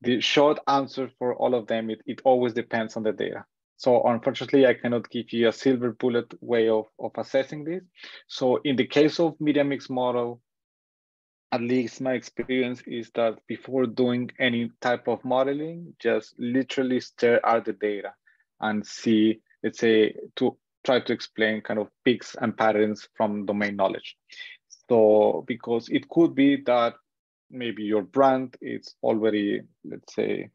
the short answer for all of them, it always depends on the data. So unfortunately, I cannot give you a silver bullet way of assessing this. So in the case of media mix model, at least my experience is that before doing any type of modeling, just literally stare at the data and see, let's say, to try to explain kind of peaks and patterns from domain knowledge. So because it could be that maybe your brand is already, let's say,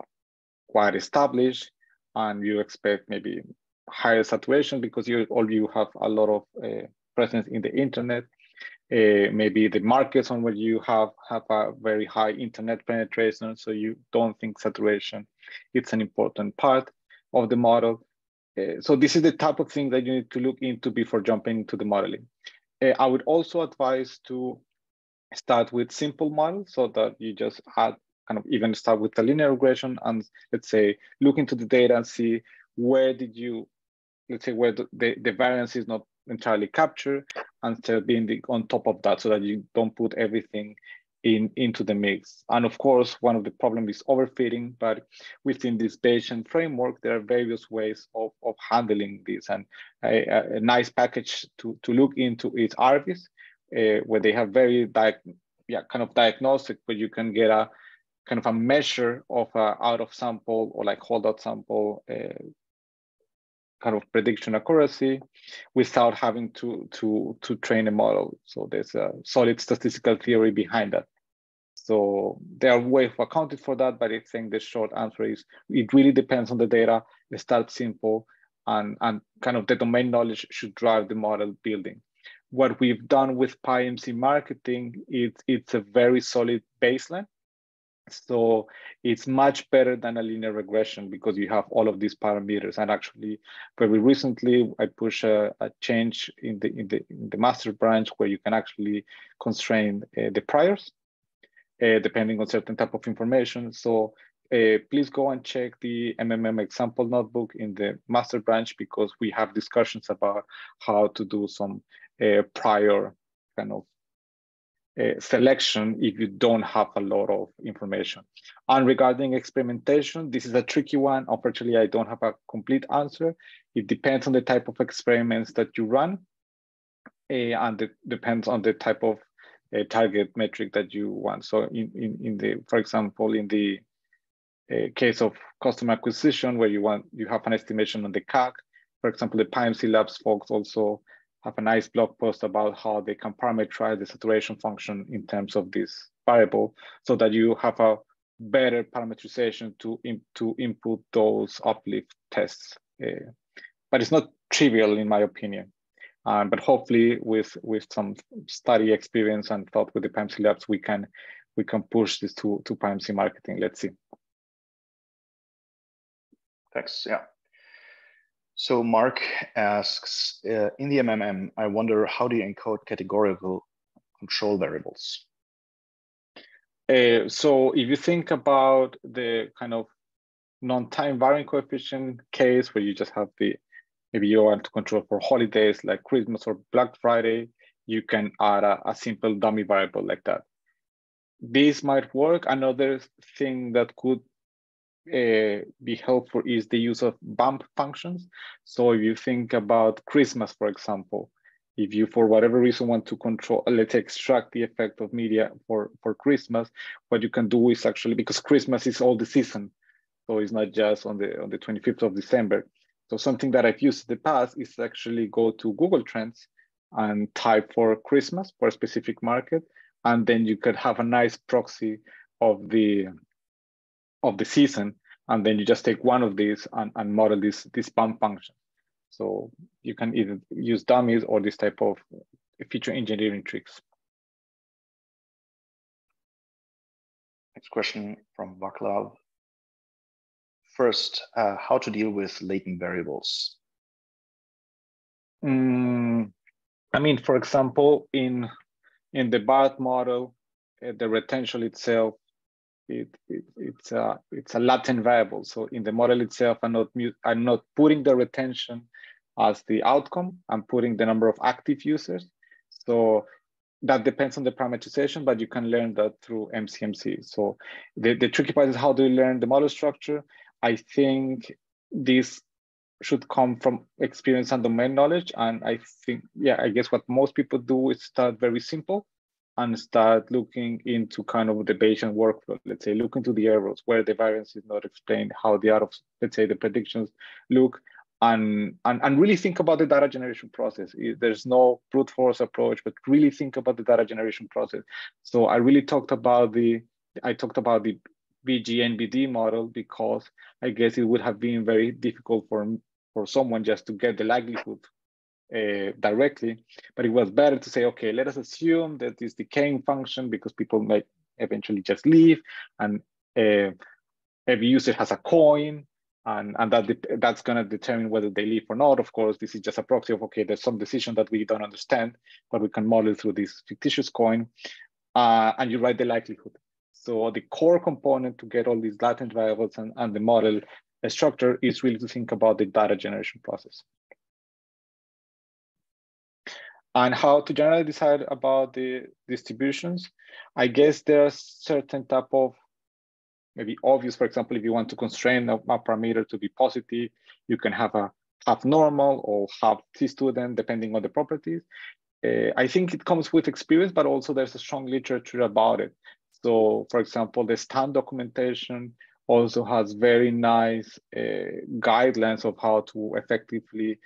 quite established, and you expect maybe higher saturation because you have a lot of presence in the internet. Maybe the markets on which you have a very high internet penetration, so you don't think saturation it's an important part of the model. So this is the type of thing that you need to look into before jumping into the modeling. I would also advise to start with simple models so that you just add kind of even start with the linear regression and let's say, look into the data and see where did you, let's say where the variance is not entirely captured and still being on top of that so that you don't put everything into the mix. And of course, one of the problems is overfitting, but within this Bayesian framework, there are various ways of handling this. And a nice package to look into is Arviz, where they have very diagnostic, where you can get a, kind of a measure of out of sample or like holdout sample kind of prediction accuracy without having to train a model. So there's a solid statistical theory behind that. So there are ways of accounting for that, but I think the short answer is it really depends on the data. Start simple and kind of the domain knowledge should drive the model building. What we've done with PyMC Marketing, it's a very solid baseline. So it's much better than a linear regression because you have all of these parameters. And actually, very recently, I pushed a change in the master branch where you can actually constrain the priors depending on certain type of information. So please go and check the MMM example notebook in the master branch because we have discussions about how to do some prior kind of selection if you don't have a lot of information. And regarding experimentation, this is a tricky one. Unfortunately, I don't have a complete answer. It depends on the type of experiments that you run and it depends on the type of target metric that you want. So for example, in the case of customer acquisition where you have an estimation on the CAC, for example, the PyMC Labs folks also have a nice blog post about how they can parameterize the saturation function in terms of this variable so that you have a better parameterization to input those uplift tests. But it's not trivial in my opinion. But hopefully with some study experience and thought with the PyMC Labs, we can push this to PyMC Marketing. Let's see. Thanks, yeah. So Mark asks, in the MMM, I wonder how do you encode categorical control variables? So if you think about the kind of non-time varying coefficient case where you just have maybe you want to control for holidays like Christmas or Black Friday, you can add a simple dummy variable like that. This might work. Another thing that could be helpful is the use of bump functions. So if you think about Christmas, for example, if you for whatever reason want to control, let's extract the effect of media for Christmas, what you can do is actually, because Christmas is all the season, so it's not just on the 25th of December. So something that I've used in the past is actually go to Google Trends and type for Christmas for a specific market, and then you could have a nice proxy of the season, and then you just take one of these and model this bump function. So you can either use dummies or this type of feature engineering tricks. Next question from Vaclav. First, how to deal with latent variables? I mean, for example, in the BART model, the retention itself, it's a latent variable. So in the model itself, I'm not putting the retention as the outcome. I'm putting the number of active users. So that depends on the parameterization, but you can learn that through MCMC. So the tricky part is, how do you learn the model structure? I think this should come from experience and domain knowledge. And I think, yeah, I guess what most people do is start very simple and start looking into kind of the Bayesian workflow. Let's say, look into the errors where the variance is not explained, how the out of, let's say, the predictions look, and really think about the data generation process. There's no brute force approach, but really think about the data generation process. So I really talked about the, I talked about the BGNBD model because I guess it would have been very difficult for someone just to get the likelihood directly, but it was better to say, okay, let us assume that this decaying function, because people might eventually just leave, and every user has a coin, and that's going to determine whether they leave or not. Of course, this is just a proxy of, okay, there's some decision that we don't understand, but we can model through this fictitious coin, and you write the likelihood. So the core component to get all these latent variables and the model structure is really to think about the data generation process. And how to generally decide about the distributions. I guess there are certain type of maybe obvious, for example, if you want to constrain a parameter to be positive, you can have a half normal or half t-student, depending on the properties. I think it comes with experience, but also there's a strong literature about it. So for example, the Stan documentation also has very nice guidelines of how to effectively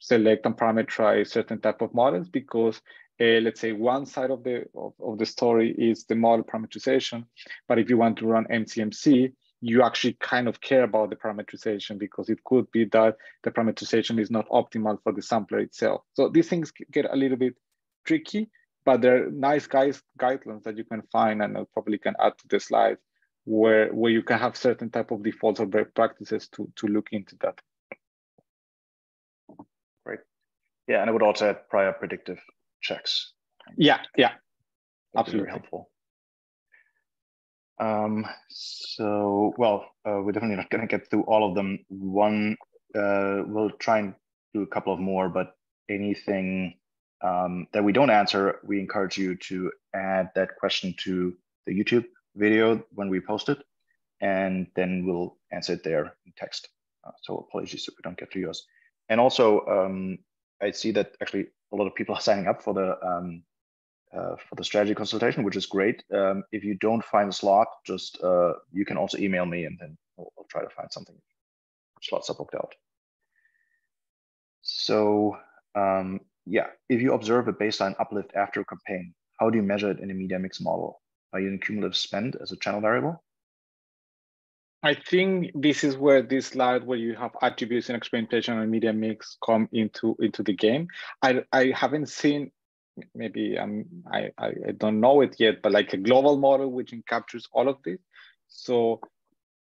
select and parameterize certain type of models, because let's say one side of the story is the model parameterization, but if you want to run MCMC, you actually kind of care about the parameterization, because it could be that the parameterization is not optimal for the sampler itself. So these things get a little bit tricky, but there are nice guidelines that you can find, and I probably can add to the slide, where you can have certain type of defaults or practices to look into that. Yeah, and I would also add prior predictive checks. Yeah, absolutely helpful. So, well, we're definitely not going to get through all of them. We'll try and do a couple of more, but anything that we don't answer, we encourage you to add that question to the YouTube video when we post it, and then we'll answer it there in text. So apologies if we don't get to yours. And also, I see that actually a lot of people are signing up for the strategy consultation, which is great. If you don't find a slot, just you can also email me, and then I'll try to find something. Slots are booked out. So yeah, if you observe a baseline uplift after a campaign, how do you measure it in a media mix model? Are you using cumulative spend as a channel variable? I think this is where this slide where you have attributes and experimentation and media mix come into the game. I haven't seen, maybe I don't know it yet, but like a global model which captures all of this. So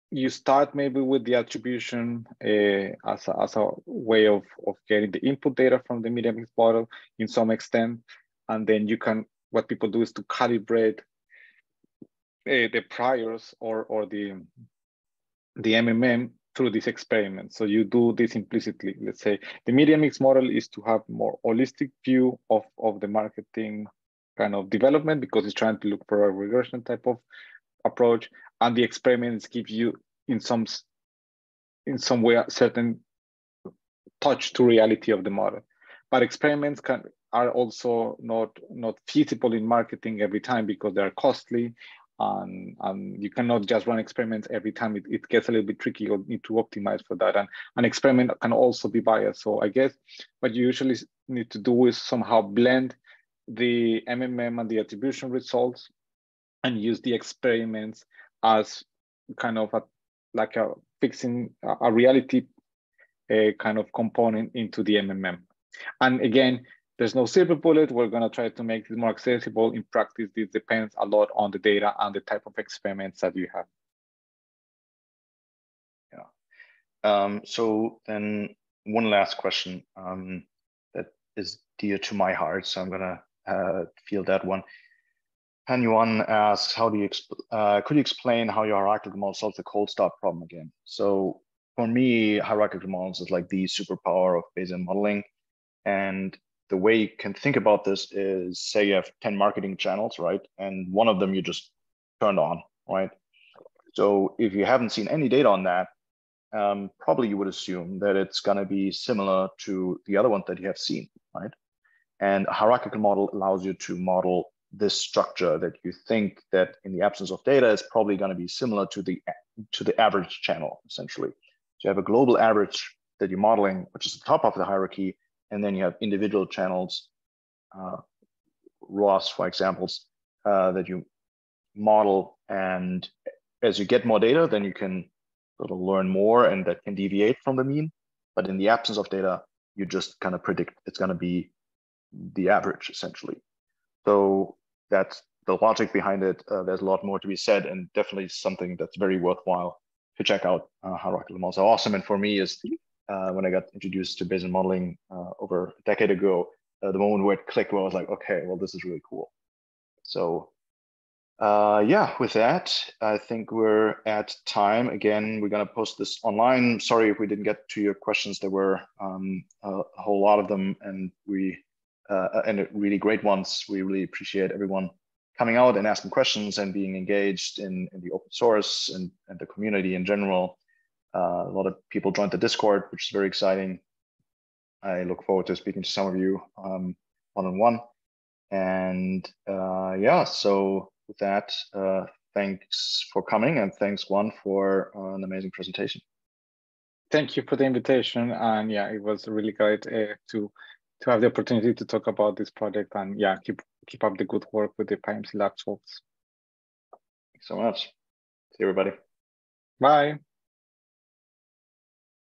you start maybe with the attribution as a way of getting the input data from the media mix model in some extent. And then you can, what people do is to calibrate the priors or the MMM through this experiment. So you do this implicitly. Let's say the media mix model is to have more holistic view of the marketing kind of development, because it's trying to look for a regression type of approach. And the experiments give you in some way a certain touch to reality of the model. But experiments are also not feasible in marketing every time, because they are costly. And you cannot just run experiments every time. It gets a little bit tricky. You'll need to optimize for that. And an experiment can also be biased. So I guess what you usually need to do is somehow blend the MMM and the attribution results and use the experiments as kind of like a fixing a reality kind of component into the MMM. And again, there's no silver bullet. We're going to try to make it more accessible. In practice, this depends a lot on the data and the type of experiments that you have. Yeah. So then one last question that is dear to my heart, so I'm going to field that one. Han Yuan asks, "How do you could you explain how your hierarchical model solves the cold start problem again?" So for me, hierarchical models is like the superpower of Bayesian modeling, and the way you can think about this is, say you have 10 marketing channels, right? And one of them you just turned on, right? So if you haven't seen any data on that, probably you would assume that it's going to be similar to the other ones that you have seen, right? And a hierarchical model allows you to model this structure that you think that in the absence of data is probably going to be similar to the average channel, essentially. So you have a global average that you're modeling, which is the top of the hierarchy, and then you have individual channels, ROAS, for examples, that you model. And as you get more data, then you can sort of learn more, and that can deviate from the mean. But in the absence of data, you just kind of predict it's going to be the average, essentially. So that's the logic behind it. There's a lot more to be said, and definitely something that's very worthwhile to check out. Hierarchical models are awesome. And for me is when I got introduced to Bayesian modeling over a decade ago, the moment where it clicked, where I was like, okay, well, this is really cool. So yeah, with that, I think we're at time. Again, we're going to post this online. Sorry if we didn't get to your questions. There were a whole lot of them, and we and really great ones. We really appreciate everyone coming out and asking questions and being engaged in the open source and the community in general. A lot of people joined the Discord, which is very exciting. I look forward to speaking to some of you one-on-one. And yeah, so with that, thanks for coming, and thanks, Juan, for an amazing presentation. Thank you for the invitation. And yeah, it was really great to have the opportunity to talk about this project. And yeah, keep up the good work with the PyMC Labs folks. Thanks so much. See everybody. Bye.